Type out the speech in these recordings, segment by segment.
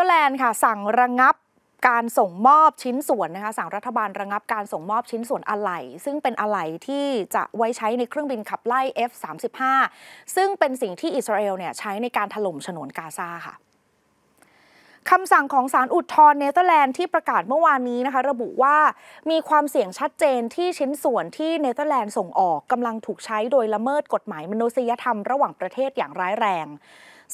อร์แลนด์ค่ะสั่งระงับการส่งมอบชิ้นส่วนนะคะสั่งรัฐบาลระงับการส่งมอบชิ้นส่วนอะไหล่ซึ่งเป็นอะไหล่ที่จะไว้ใช้ในเครื่องบินขับไล่ F-35 ซึ่งเป็นสิ่งที่อิสราเอลเนี่ยใช้ในการถล่มฉนวนกาซาค่ะคำสั่งของศาลอุทธรณ์เนเธอร์แลนด์ที่ประกาศเมื่อวานนี้นะคะระบุว่ามีความเสี่ยงชัดเจนที่ชิ้นส่วนที่เนเธอร์แลนด์ส่งออกกำลังถูกใช้โดยละเมิดกฎหมายมนุษยธรรมระหว่างประเทศอย่างร้ายแรง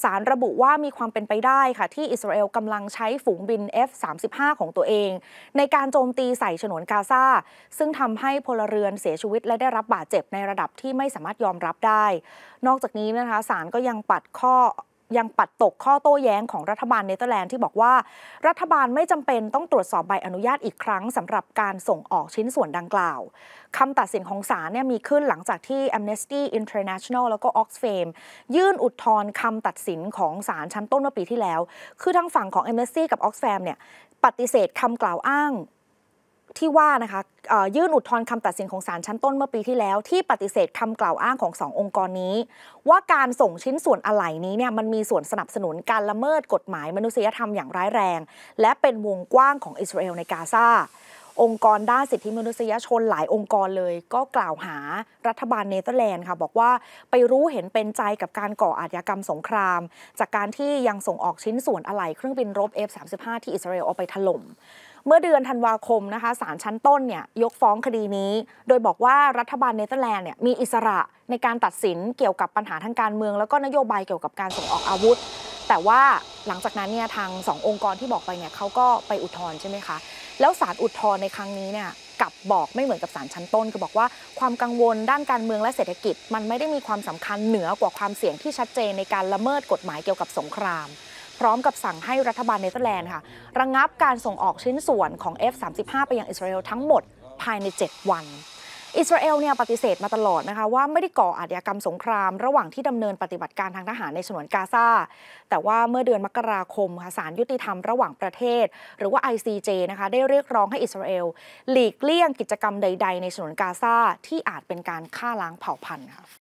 ศาลระบุว่ามีความเป็นไปได้ค่ะที่อิสราเอลกำลังใช้ฝูงบิน F-35 ของตัวเองในการโจมตีใส่ฉนวนกาซาซึ่งทำให้พลเรือนเสียชีวิตและได้รับบาดเจ็บในระดับที่ไม่สามารถยอมรับได้นอกจากนี้นะคะศาลก็ยังปัดตกข้อโต้แย้งของรัฐบาลเนเธอร์แลนด์ที่บอกว่ารัฐบาลไม่จำเป็นต้องตรวจสอบใบอนุญาตอีกครั้งสำหรับการส่งออกชิ้นส่วนดังกล่าวคำตัดสินของศาลเนี่ยมีขึ้นหลังจากที่ Amnesty International แล้วก็ Oxfam ยื่นอุทธรณ์คำตัดสินของศาลชั้นต้นเมื่อปีที่แล้วคือทางฝั่งของ Amnesty กับ Oxfam เนี่ยปฏิเสธคำกล่าวอ้างที่ว่านะคะยื่นอุทธรณ์คำตัดสินของศาลชั้นต้นเมื่อปีที่แล้วที่ปฏิเสธคำกล่าวอ้างของสององค์กรนี้ว่าการส่งชิ้นส่วนอะไหล่นี้เนี่ยมันมีส่วนสนับสนุนการละเมิดกฎหมายมนุษยธรรมอย่างร้ายแรงและเป็นวงกว้างของอิสราเอลในกาซาองค์กรด้านสิทธิมนุษยชนหลายองค์กรเลยก็กล่าวหารัฐบาลเนเธอร์แลนด์ค่ะบอกว่าไปรู้เห็นเป็นใจกับการก่ออาชญากรรมสงครามจากการที่ยังส่งออกชิ้นส่วนอะไหล่เครื่องบินรบ F-35 ที่อิสราเอลเอาไปถล่มเมื่อเดือนธันวาคมนะคะศาลชั้นต้นเนี่ยยกฟ้องคดีนี้โดยบอกว่ารัฐบาลเนเธอร์แลนด์เนี่ยมีอิสระในการตัดสินเกี่ยวกับปัญหาทางการเมืองแล้วก็นโยบายเกี่ยวกับการส่งออกอาวุธแต่ว่าหลังจากนั้นเนี่ยทาง2 องค์กรที่บอกไปเนี่ยเขาก็ไปอุทธรณ์ใช่ไหมคะแล้วศาลอุทธรณ์ในครั้งนี้เนี่ยกลับบอกไม่เหมือนกับศาลชั้นต้นคือบอกว่าความกังวลด้านการเมืองและเศรษฐกิจมันไม่ได้มีความสำคัญเหนือกว่าความเสี่ยงที่ชัดเจนในการละเมิดกฎหมายเกี่ยวกับสงครามพร้อมกับสั่งให้รัฐบาลเนเธอร์แลนด์ค่ะระงับการส่งออกชิ้นส่วนของ F-35 ไปยังอิสราเอลทั้งหมดภายใน 7 วันอิสราเอลเนี่ยปฏิเสธมาตลอดนะคะว่าไม่ได้ก่ออาชญากรรมสงครามระหว่างที่ดำเนินปฏิบัติการทางทหารในฉนวนกาซาแต่ว่าเมื่อเดือนมกราคมค่ะศาลยุติธรรมระหว่างประเทศหรือว่า ICJ นะคะได้เรียกร้องให้อิสราเอลหลีกเลี่ยงกิจกรรมใดๆในฉนวนกาซาที่อาจเป็นการฆ่าล้างเผ่าพันธุ์ค่ะ